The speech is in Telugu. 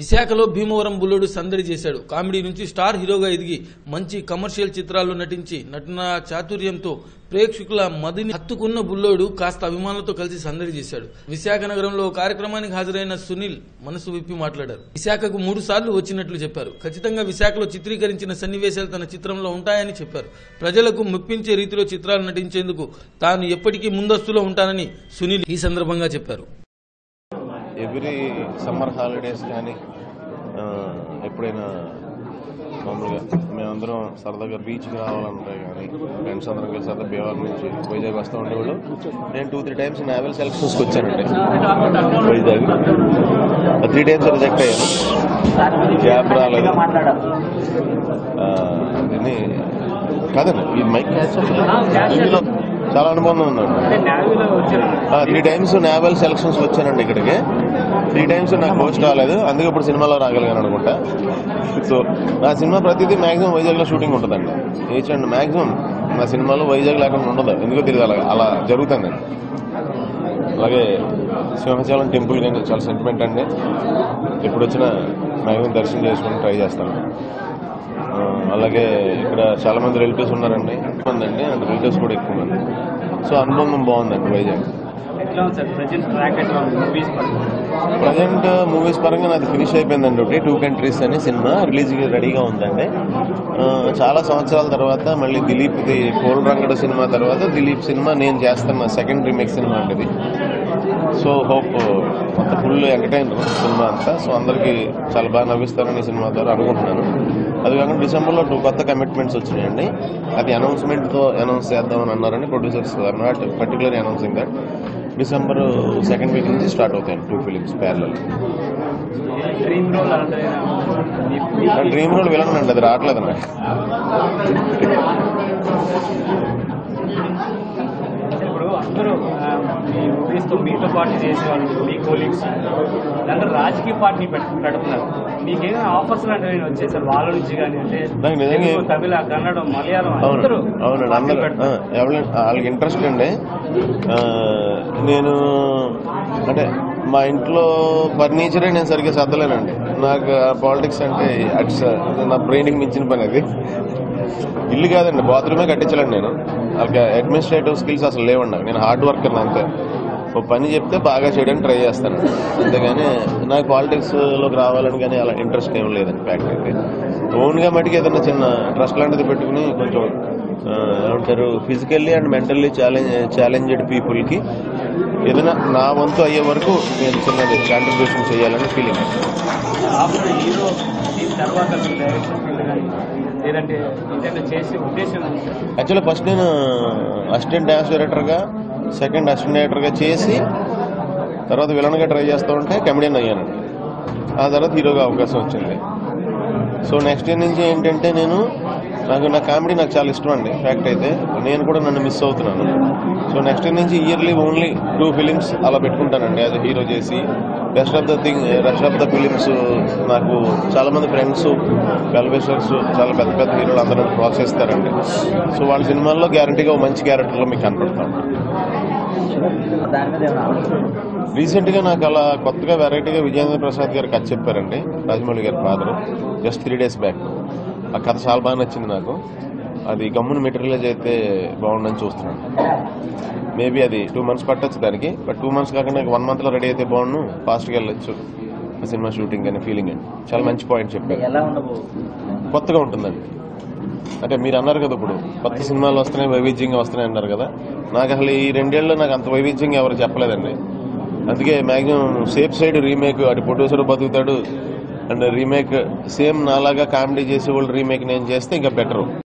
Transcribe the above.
విశాఖలో భీమవరం బుల్లోడు సందడి చేశాడు. కామెడీ నుంచి స్టార్ హీరోగా ఎదిగి మంచి కమర్షియల్ చిత్రాల్లో నటించి నటనా చాతుర్యంతో ప్రేక్షకుల మదిని హత్తుకున్న బుల్లోడు కాస్త అభిమానులతో కలిసి సందడి చేశాడు. విశాఖ నగరంలో కార్యక్రమానికి హాజరైన సునీల్ మనసు విప్పి మాట్లాడారు. విశాఖకు 3 సార్లు వచ్చినట్లు చెప్పారు. ఖచ్చితంగా విశాఖలో చిత్రీకరించిన సన్నివేశాలు తన చిత్రంలో ఉంటాయని చెప్పారు. ప్రజలకు మెప్పించే రీతిలో చిత్రాలు నటించేందుకు తాను ఎప్పటికీ ముందస్తులో ఉంటానని సునీల్ ఈ సందర్భంగా చెప్పారు. ఎవ్రీ సమ్మర్ హాలిడేస్ కానీ ఎప్పుడైనా మామూలుగా మేమందరం సరదాగా బీచ్కి రావాలంటే కానీ ఫ్రెండ్స్ అందరం కలిసి సరదా బీహార్ నుంచి వైజాగ్ వస్తూ ఉండేవాళ్ళు. నేను 2-3 టైమ్స్ నావెల్ సెలక్షన్స్కి వచ్చానండి. వైజాగ్ 3 టైమ్స్ రిజెక్ట్ అయ్యాను. గ్యాప్ రాలేదు అని కాదండి. ఈ మైక్ చాలా అనుబంధం ఉందండి. 3 టైమ్స్ నావెల్ సెలక్షన్స్ వచ్చానండి. ఇక్కడికి 3 టైమ్స్ నాకు పోస్ట్ రాలేదు. అందుకే ఇప్పుడు సినిమాలో రాగలిగాను అనుకుంటా. సో నా సినిమా ప్రతిదీ మ్యాక్సిమం వైజాగ్లో షూటింగ్ ఉంటుందండి. ఏచండి మ్యాక్సిమం నా సినిమాలో వైజాగ్ లేకుండా ఉండదు. ఎందుకో తెలియదు, అలా జరుగుతుందండి. అలాగే సింహాచలం టెంపుల్ కానీ చాలా సెంటిమెంట్ అండి. ఎప్పుడు వచ్చినా మ్యాక్సిమం దర్శనం చేసుకుని ట్రై చేస్తాను. అలాగే ఇక్కడ చాలా మంది రిలేటివ్స్ ఉన్నారండి. ఉందండి అండ్ రిలేటివ్స్ కూడా ఎక్కువ మంది. సో అనుబంధం బాగుందండి వైజాగ్. ప్రజెంట్ మూవీస్ పరంగా నాది ఫినిష్ అయిపోయిందండి. ఒకటి 2 Countries అనే సినిమా రిలీజ్కి రెడీగా ఉందండి. చాలా సంవత్సరాల తర్వాత మళ్ళీ దిలీప్ది కోల్ రంగడు సినిమా తర్వాత దిలీప్ సినిమా నేను చేస్తాను. 2nd రీమేక్ సినిమా అండి. సో హోప్ అంత ఫుల్ ఎంటర్టైన్మెంట్ సినిమా అంతా. సో అందరికీ చాలా బాగా నవ్విస్తారని సినిమా ద్వారా అనుకుంటున్నాను. అది కాకుండా డిసెంబర్లో 2 కొత్త కమిట్మెంట్స్ వచ్చినాయండి. అది అనౌన్స్మెంట్తో అనౌన్స్ చేద్దామని అన్నారని producers are not particular announcing that. December 2nd week నుంచి స్టార్ట్ అవుతాయండి 2 ఫిలిమ్స్ ప్యారలల్. డ్రీమ్ రోల్ వెళ్ళనండి, అది రావట్లేదు నాకు. అందరూ మీ మూవీస్తో మీతో పాటు చేసేవాళ్ళు మీ కోలీగ్స్ అందరూ రాజకీయ పార్టీని పెడుతున్నారు. మీకేమైనా ఆఫర్స్ లాంటివి వచ్చాయి సార్ వాళ్ళ నుంచి కానీ? అంటే తమిళ, కన్నడ, మలయాళం అందరూ వాళ్ళకి ఇంట్రెస్ట్ అండి. నేను అంటే మా ఇంట్లో ఫర్నిచరే నేను సరిగ్గా సర్దలేనండి. నాకు పాలిటిక్స్ అంటే అట్స్ నా బ్రెయిన్కి మించిన పని. అది ఇల్లు కాదండి, బాత్రూమే కట్టించలేండి. నేను అలాగే అడ్మినిస్ట్రేటివ్ స్కిల్స్ అసలు లేవండి. నేను హార్డ్ వర్కర్ అంతే. ఓ పని చెప్తే బాగా చేయడానికి ట్రై చేస్తాను అంతేగాని నాకు పాలిటిక్స్లోకి రావాలని కానీ అలా ఇంట్రెస్ట్ ఏం లేదండి. ఫ్యాక్ట్ అయితే ఓన్గా మటుకు ఏదైనా చిన్న ట్రస్ట్ లాంటిది పెట్టుకుని కొంచెం ఏమంటారు ఫిజికల్లీ అండ్ మెంటల్లీ ఛాలెంజ్డ్ పీపుల్కి ఏదైనా నా వంతు అయ్యే వరకు నేను చిన్నది కాంట్రిబ్యూషన్ చేయాలని ఫీలింగ్. యాక్చువల్లీ ఫస్ట్ నేను అసిస్టెంట్ డాన్స్ డైరెక్టర్గా, 2nd అసిస్టెంట్ డైరెక్టర్గా చేసి తర్వాత విలన్గా ట్రై చేస్తూ ఉంటే కమెడియన్ అయ్యాను. ఆ తర్వాత హీరోగా అవకాశం వచ్చింది. సో నెక్స్ట్ ఇయర్ నుంచి ఏంటంటే నా కామెడీ నాకు చాలా ఇష్టం అండి. ఫ్యాక్ట్ అయితే నేను కూడా నన్ను మిస్ అవుతున్నాను. సో నెక్స్ట్ ఇయర్ నుంచి ఇయర్లీ ఓన్లీ 2 ఫిలిమ్స్ అలా పెట్టుకుంటానండి యాజ్ హీరో చేసి. రెస్ట్ ఆఫ్ ద ఫిలిమ్స్ నాకు చాలామంది ఫ్రెండ్స్, వెల్విషర్స్, చాలా పెద్ద పెద్ద హీరోలు అందరూ ప్రోత్సహిస్తారండి. సో వాళ్ళ సినిమాల్లో గ్యారంటీగా మంచి క్యారెక్టర్లో మీకు కనపడతాను. రీసెంట్గా నాకు అలా కొత్తగా వెరైటీగా విజయేంద్ర ప్రసాద్ గారు కథ చెప్పారండి, రాజమౌళి గారి ఫాదరు, జస్ట్ 3 days back. ఆ కథ చాలా బాగా నచ్చింది నాకు. అది గమ్మును మెటీరియలైజ్ అయితే బాగుండని చూస్తున్నాను. మేబీ అది 2 months పట్టచ్చు దానికి. బట్ 2 months కాకుండా నాకు 1 monthలో రెడీ అయితే బాగుండు, ఫాస్ట్గా వెళ్ళొచ్చు ఆ సినిమా షూటింగ్ అనే ఫీలింగ్ అండి. చాలా మంచి పాయింట్ చెప్పారు. కొత్తగా ఉంటుందండి. అంటే మీరు అన్నారు కదా ఇప్పుడు కొత్త సినిమాలు వస్తున్నాయి, వైవిధ్యంగా వస్తున్నాయి అన్నారు కదా. నాకు అసలు ఈ 2 ఏళ్ళలో నాకు అంత వైవిధ్యంగా ఎవరు చెప్పలేదండి. అందుకే మ్యాక్సిమం సేఫ్ సైడ్ రీమేక్, అటు ప్రొడ్యూసర్ బతుకుతాడు అండ్ రీమేక్ సేమ్ నాలాగా కామెడీ చేసేవాళ్ళు రీమేక్ నేను చేస్తే ఇంకా బెటరు.